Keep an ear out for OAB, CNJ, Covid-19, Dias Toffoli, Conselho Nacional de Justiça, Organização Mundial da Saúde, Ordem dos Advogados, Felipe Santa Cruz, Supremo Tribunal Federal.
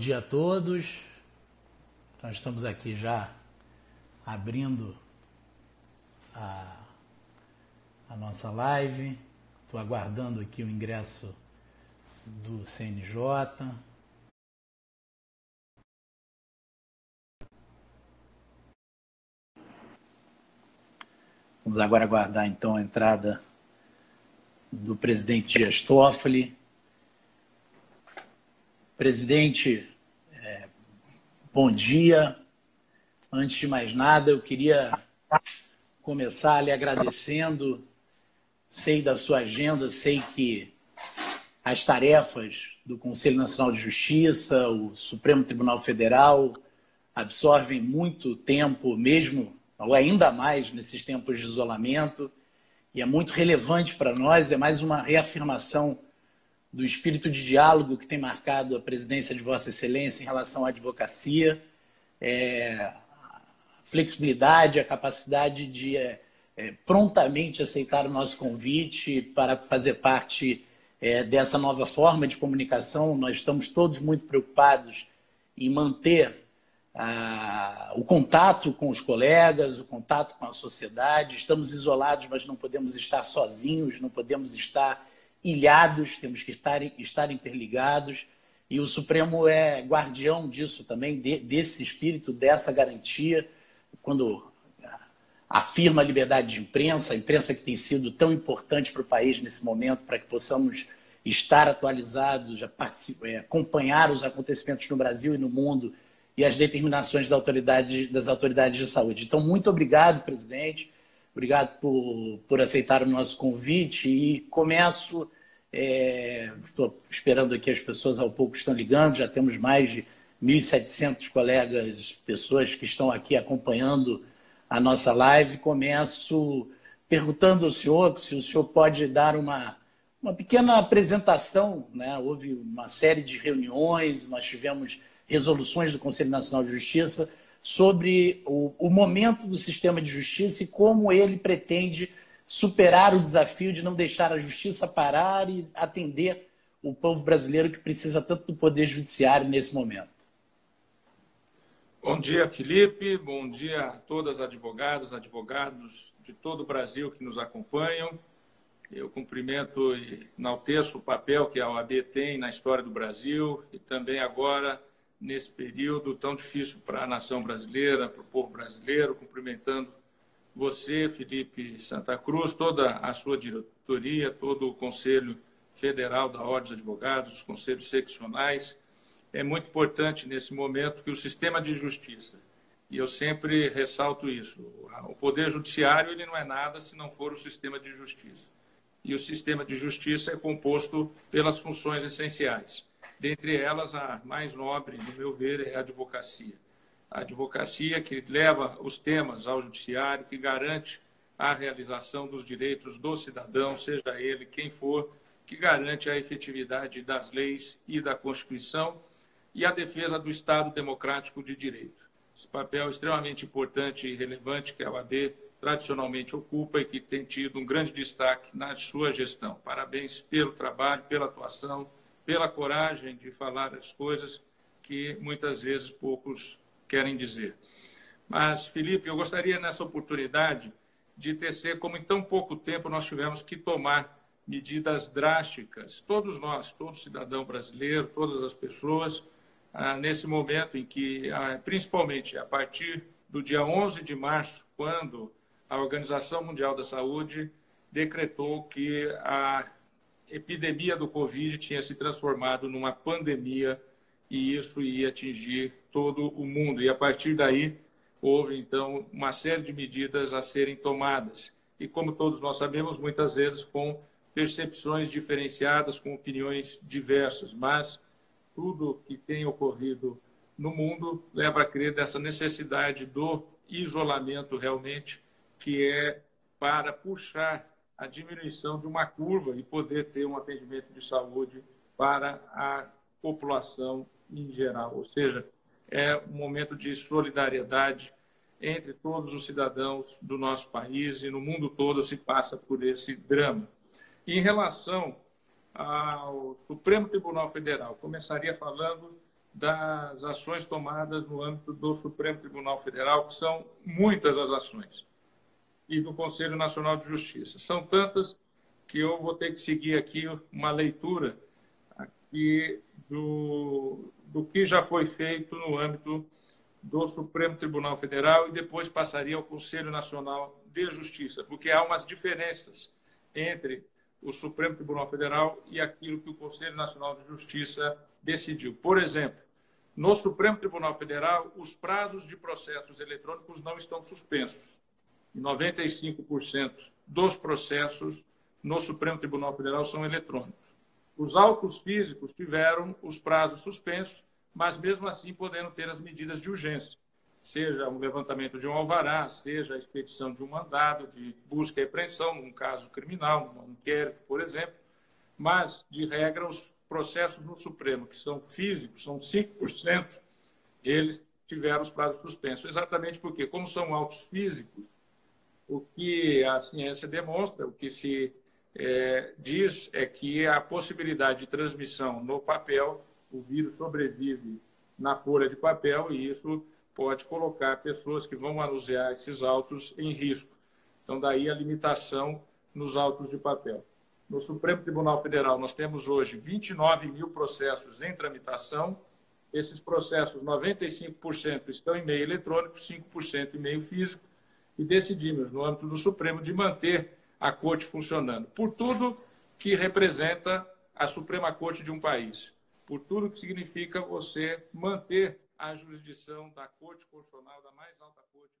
dia a todos. Nós estamos aqui já abrindo a nossa live. Estou aguardando aqui o ingresso do CNJ. Vamos agora aguardar, então, a entrada do presidente Dias Toffoli. Presidente, bom dia. Antes de mais nada, eu queria começar lhe agradecendo. Sei da sua agenda, sei que as tarefas do Conselho Nacional de Justiça, o Supremo Tribunal Federal, absorvem muito tempo, mesmo ou ainda mais nesses tempos de isolamento, e é muito relevante para nós, é mais uma reafirmação do espírito de diálogo que tem marcado a presidência de Vossa Excelência em relação à advocacia, a flexibilidade, a capacidade de prontamente aceitar o nosso convite para fazer parte dessa nova forma de comunicação. Nós estamos todos muito preocupados em manter o contato com os colegas, o contato com a sociedade. Estamos isolados, mas não podemos estar sozinhos, não podemos estar ilhados, temos que estar interligados. E o Supremo é guardião disso também, desse espírito, dessa garantia, quando afirma a liberdade de imprensa, a imprensa que tem sido tão importante para o país nesse momento, para que possamos estar atualizados, acompanhar os acontecimentos no Brasil e no mundo, e as determinações das autoridades de saúde. Então, muito obrigado, presidente. Obrigado por aceitar o nosso convite. E começo, estou esperando aqui as pessoas, ao pouco estão ligando, já temos mais de 1.700 colegas, pessoas que estão aqui acompanhando a nossa live. Começo perguntando ao senhor se o senhor pode dar uma pequena apresentação, né? Houve uma série de reuniões, nós tivemos resoluções do Conselho Nacional de Justiça sobre o momento do sistema de justiça e como ele pretende superar o desafio de não deixar a justiça parar e atender o povo brasileiro que precisa tanto do Poder Judiciário nesse momento. Bom dia, Felipe. Bom dia a todas as advogadas, advogados de todo o Brasil que nos acompanham. Eu cumprimento e enalteço o papel que a OAB tem na história do Brasil e também agora nesse período tão difícil para a nação brasileira, para o povo brasileiro, cumprimentando você, Felipe Santa Cruz, toda a sua diretoria, todo o Conselho Federal da Ordem dos Advogados, os conselhos seccionais. É muito importante nesse momento que o sistema de justiça, e eu sempre ressalto isso, o Poder Judiciário ele não é nada se não for o sistema de justiça. E o sistema de justiça é composto pelas funções essenciais. Dentre elas, a mais nobre, no meu ver, é a advocacia. A advocacia que leva os temas ao judiciário, que garante a realização dos direitos do cidadão, seja ele quem for, que garante a efetividade das leis e da Constituição e a defesa do Estado democrático de direito. Esse papel extremamente importante e relevante que a OAB tradicionalmente ocupa e que tem tido um grande destaque na sua gestão. Parabéns pelo trabalho, pela atuação, pela coragem de falar as coisas que muitas vezes poucos querem dizer. Mas, Felipe, eu gostaria nessa oportunidade de tecer como em tão pouco tempo nós tivemos que tomar medidas drásticas, todos nós, todo cidadão brasileiro, todas as pessoas, nesse momento em que, principalmente a partir do dia 11 de março, quando a Organização Mundial da Saúde decretou que a epidemia do Covid tinha se transformado numa pandemia e isso ia atingir todo o mundo. E a partir daí houve, então, uma série de medidas a serem tomadas. E como todos nós sabemos, muitas vezes com percepções diferenciadas, com opiniões diversas. Mas tudo que tem ocorrido no mundo leva a crer dessa necessidade do isolamento realmente, que é para puxar a diminuição de uma curva e poder ter um atendimento de saúde para a população em geral. Ou seja, é um momento de solidariedade entre todos os cidadãos do nosso país e no mundo todo se passa por esse drama. Em relação ao Supremo Tribunal Federal, começaria falando das ações tomadas no âmbito do Supremo Tribunal Federal, que são muitas as ações, e do Conselho Nacional de Justiça. São tantas que eu vou ter que seguir aqui uma leitura aqui do que já foi feito no âmbito do Supremo Tribunal Federal e depois passaria ao Conselho Nacional de Justiça, porque há umas diferenças entre o Supremo Tribunal Federal e aquilo que o Conselho Nacional de Justiça decidiu. Por exemplo, no Supremo Tribunal Federal, os prazos de processos eletrônicos não estão suspensos. 95% dos processos no Supremo Tribunal Federal são eletrônicos. Os autos físicos tiveram os prazos suspensos, mas mesmo assim podendo ter as medidas de urgência, seja o levantamento de um alvará, seja a expedição de um mandado de busca e apreensão, num caso criminal, um inquérito, por exemplo. Mas, de regra, os processos no Supremo, que são físicos, são 5%, eles tiveram os prazos suspensos. Exatamente porque, como são autos físicos, o que a ciência demonstra, o que se diz é que a possibilidade de transmissão no papel, o vírus sobrevive na folha de papel e isso pode colocar pessoas que vão manusear esses autos em risco. Então, daí a limitação nos autos de papel. No Supremo Tribunal Federal, nós temos hoje 29 mil processos em tramitação. Esses processos, 95% estão em meio eletrônico, 5% em meio físico. E decidimos, no âmbito do Supremo, de manter a Corte funcionando. Por tudo que representa a Suprema Corte de um país. Por tudo que significa você manter a jurisdição da Corte Constitucional, da mais alta Corte.